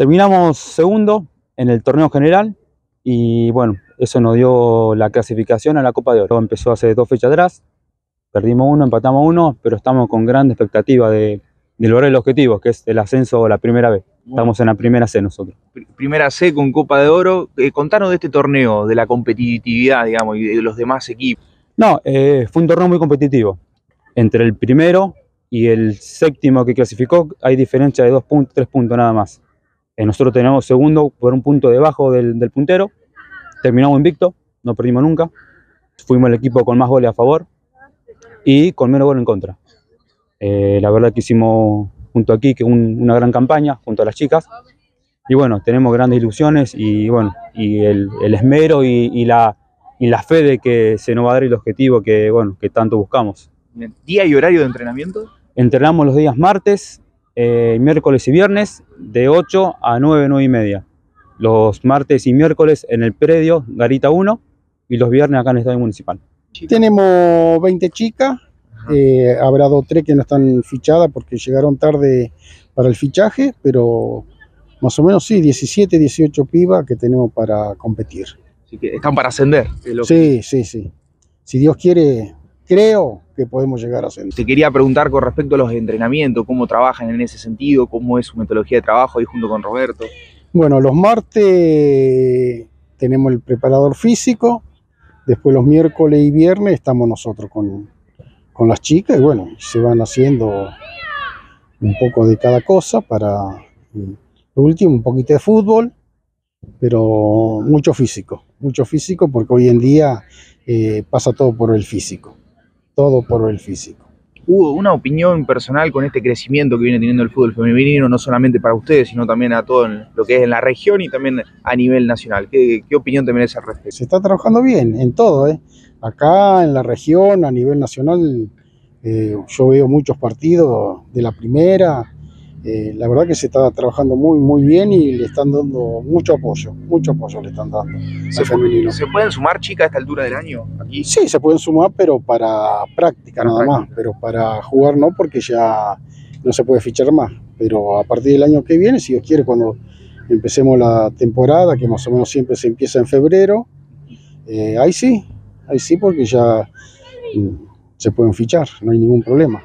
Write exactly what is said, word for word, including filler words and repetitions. Terminamos segundo en el torneo general y bueno, eso nos dio la clasificación a la Copa de Oro. Empezó hace dos fechas atrás, perdimos uno, empatamos uno, pero estamos con gran expectativa de, de lograr el objetivo, que es el ascenso la primera vez. Bueno, estamos en la primera C nosotros. Primera C con Copa de Oro. Eh, contanos de este torneo, de la competitividad, digamos, y de los demás equipos. No, eh, fue un torneo muy competitivo. Entre el primero y el séptimo que clasificó hay diferencia de dos puntos, tres puntos nada más. Eh, nosotros tenemos segundo por un punto debajo del, del puntero. Terminamos invicto, no perdimos nunca. Fuimos el equipo con más goles a favor y con menos goles en contra. Eh, la verdad que hicimos junto aquí que un, una gran campaña junto a las chicas. Y bueno, tenemos grandes ilusiones y bueno, y el, el esmero y, y, la, y la fe de que se nos va a dar el objetivo que, bueno, que tanto buscamos. ¿Día y horario de entrenamiento? Entrenamos los días martes, eh, miércoles y viernes de ocho a nueve, nueve y media. Los martes y miércoles en el predio Garita uno y los viernes acá en el Estadio Municipal. Tenemos veinte chicas. Eh, habrá dos o tres que no están fichadas porque llegaron tarde para el fichaje, pero más o menos sí, diecisiete, dieciocho pibas que tenemos para competir. Así que están para ascender. Lo sí, que... sí, sí. Si Dios quiere, creo que podemos llegar a ascender. Te quería preguntar con respecto a los entrenamientos, cómo trabajan en ese sentido, cómo es su metodología de trabajo ahí junto con Roberto. Bueno, los martes tenemos el preparador físico, después los miércoles y viernes estamos nosotros con... con las chicas y bueno, se van haciendo un poco de cada cosa para, lo último, un poquito de fútbol, pero mucho físico, mucho físico porque hoy en día eh, pasa todo por el físico, todo por el físico. Hugo, una opinión personal con este crecimiento que viene teniendo el fútbol femenino, no solamente para ustedes, sino también a todo lo que es en la región y también a nivel nacional. ¿Qué, qué opinión te merece al respecto? Se está trabajando bien en todo, ¿eh? Acá en la región, a nivel nacional, eh, yo veo muchos partidos de la primera. Eh, la verdad que se está trabajando muy, muy bien y le están dando mucho apoyo, mucho apoyo le están dando al femenino. ¿Se pueden sumar chicas a esta altura del año aquí? Sí, se pueden sumar, pero para práctica nada más, pero para jugar no, porque ya no se puede fichar más. Pero a partir del año que viene, si Dios quiere, cuando empecemos la temporada, que más o menos siempre se empieza en febrero, eh, ahí sí, ahí sí, porque ya mm, se pueden fichar, no hay ningún problema.